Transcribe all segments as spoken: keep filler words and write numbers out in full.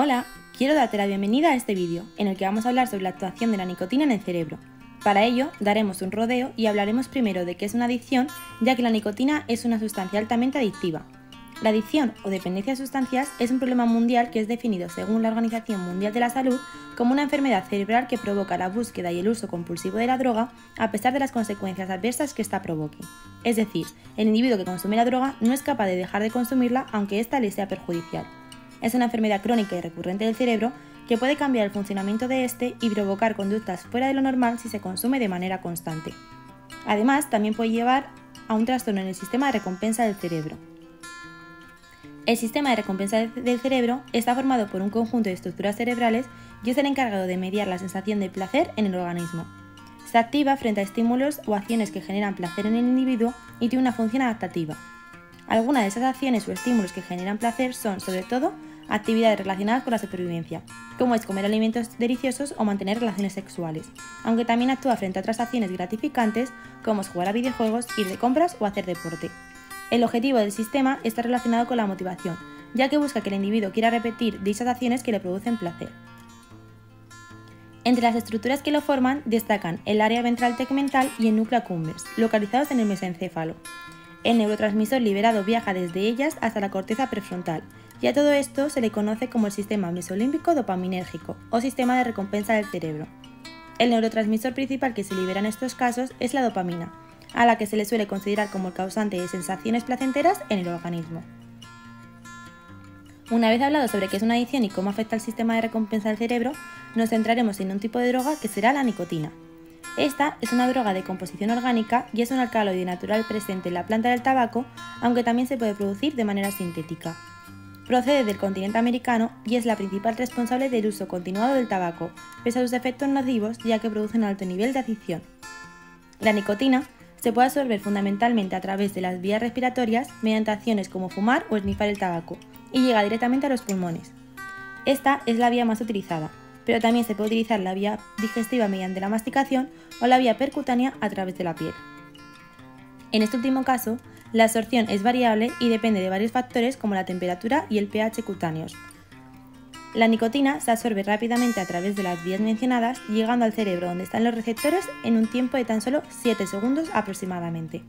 Hola, quiero darte la bienvenida a este vídeo en el que vamos a hablar sobre la actuación de la nicotina en el cerebro. Para ello, daremos un rodeo y hablaremos primero de qué es una adicción, ya que la nicotina es una sustancia altamente adictiva. La adicción o dependencia de sustancias es un problema mundial que es definido según la Organización Mundial de la Salud como una enfermedad cerebral que provoca la búsqueda y el uso compulsivo de la droga a pesar de las consecuencias adversas que ésta provoque. Es decir, el individuo que consume la droga no es capaz de dejar de consumirla aunque ésta le sea perjudicial. Es una enfermedad crónica y recurrente del cerebro que puede cambiar el funcionamiento de éste y provocar conductas fuera de lo normal si se consume de manera constante. Además, también puede llevar a un trastorno en el sistema de recompensa del cerebro. El sistema de recompensa del cerebro está formado por un conjunto de estructuras cerebrales y es el encargado de mediar la sensación de placer en el organismo. Se activa frente a estímulos o acciones que generan placer en el individuo y tiene una función adaptativa. Algunas de esas acciones o estímulos que generan placer son, sobre todo, actividades relacionadas con la supervivencia, como es comer alimentos deliciosos o mantener relaciones sexuales, aunque también actúa frente a otras acciones gratificantes como es jugar a videojuegos, ir de compras o hacer deporte. El objetivo del sistema está relacionado con la motivación, ya que busca que el individuo quiera repetir dichas acciones que le producen placer. Entre las estructuras que lo forman destacan el área ventral tegmental y el núcleo cumbres, localizados en el mesencéfalo. El neurotransmisor liberado viaja desde ellas hasta la corteza prefrontal, y a todo esto se le conoce como el sistema mesolímbico dopaminérgico o sistema de recompensa del cerebro. El neurotransmisor principal que se libera en estos casos es la dopamina, a la que se le suele considerar como el causante de sensaciones placenteras en el organismo. Una vez hablado sobre qué es una adicción y cómo afecta al sistema de recompensa del cerebro, nos centraremos en un tipo de droga que será la nicotina. Esta es una droga de composición orgánica y es un alcaloide natural presente en la planta del tabaco, aunque también se puede producir de manera sintética. Procede del continente americano y es la principal responsable del uso continuado del tabaco, pese a sus efectos nocivos ya que produce un alto nivel de adicción. La nicotina se puede absorber fundamentalmente a través de las vías respiratorias mediante acciones como fumar o esnifar el tabaco y llega directamente a los pulmones. Esta es la vía más utilizada, pero también se puede utilizar la vía digestiva mediante la masticación o la vía percutánea a través de la piel. En este último caso, la absorción es variable y depende de varios factores como la temperatura y el pH cutáneos. La nicotina se absorbe rápidamente a través de las vías mencionadas, llegando al cerebro donde están los receptores en un tiempo de tan solo siete segundos aproximadamente.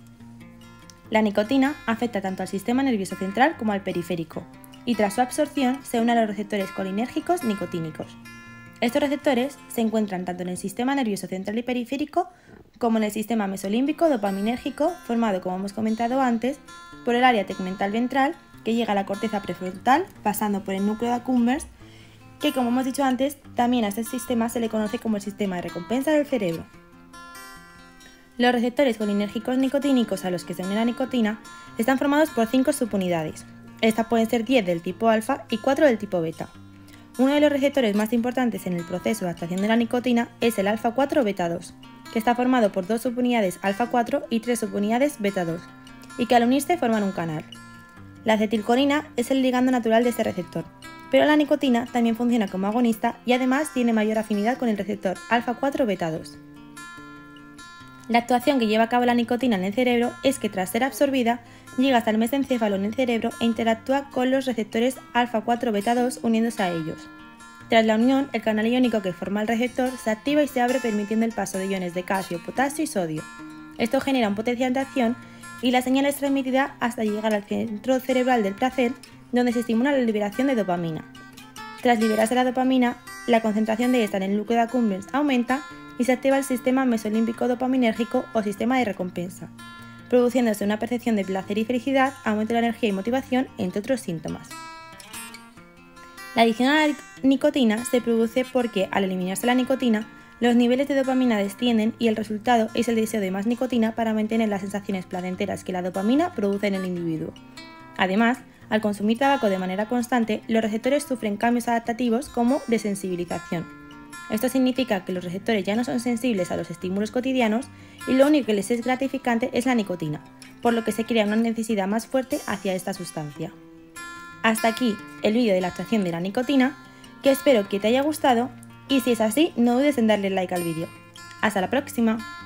La nicotina afecta tanto al sistema nervioso central como al periférico, y tras su absorción se une a los receptores colinérgicos nicotínicos. Estos receptores se encuentran tanto en el sistema nervioso central y periférico como en el sistema mesolímbico dopaminérgico, formado, como hemos comentado antes, por el área tegmental ventral, que llega a la corteza prefrontal, pasando por el núcleo de acúmbens, que, como hemos dicho antes, también a este sistema se le conoce como el sistema de recompensa del cerebro. Los receptores colinérgicos nicotínicos a los que se une la nicotina están formados por cinco subunidades. Estas pueden ser diez del tipo alfa y cuatro del tipo beta. Uno de los receptores más importantes en el proceso de actuación de la nicotina es el alfa cuatro beta dos, que está formado por dos subunidades alfa cuatro y tres subunidades beta dos, y que al unirse forman un canal. La acetilcolina es el ligando natural de este receptor, pero la nicotina también funciona como agonista y además tiene mayor afinidad con el receptor alfa cuatro beta dos. La actuación que lleva a cabo la nicotina en el cerebro es que tras ser absorbida, llega hasta el mesencéfalo en el cerebro e interactúa con los receptores alfa cuatro beta dos uniéndose a ellos. Tras la unión, el canal iónico que forma el receptor se activa y se abre permitiendo el paso de iones de calcio, potasio y sodio. Esto genera un potencial de acción y la señal es transmitida hasta llegar al centro cerebral del placer, donde se estimula la liberación de dopamina. Tras liberarse la dopamina, la concentración de esta en el núcleo de acúmbens aumenta y se activa el sistema mesolímbico dopaminérgico o sistema de recompensa, produciéndose una percepción de placer y felicidad, aumento de la energía y motivación, entre otros síntomas. La adicción a la nicotina se produce porque, al eliminarse la nicotina, los niveles de dopamina descienden y el resultado es el deseo de más nicotina para mantener las sensaciones placenteras que la dopamina produce en el individuo. Además, al consumir tabaco de manera constante, los receptores sufren cambios adaptativos como desensibilización. Esto significa que los receptores ya no son sensibles a los estímulos cotidianos y lo único que les es gratificante es la nicotina, por lo que se crea una necesidad más fuerte hacia esta sustancia. Hasta aquí el vídeo de la actuación de la nicotina, que espero que te haya gustado y si es así no dudes en darle like al vídeo. ¡Hasta la próxima!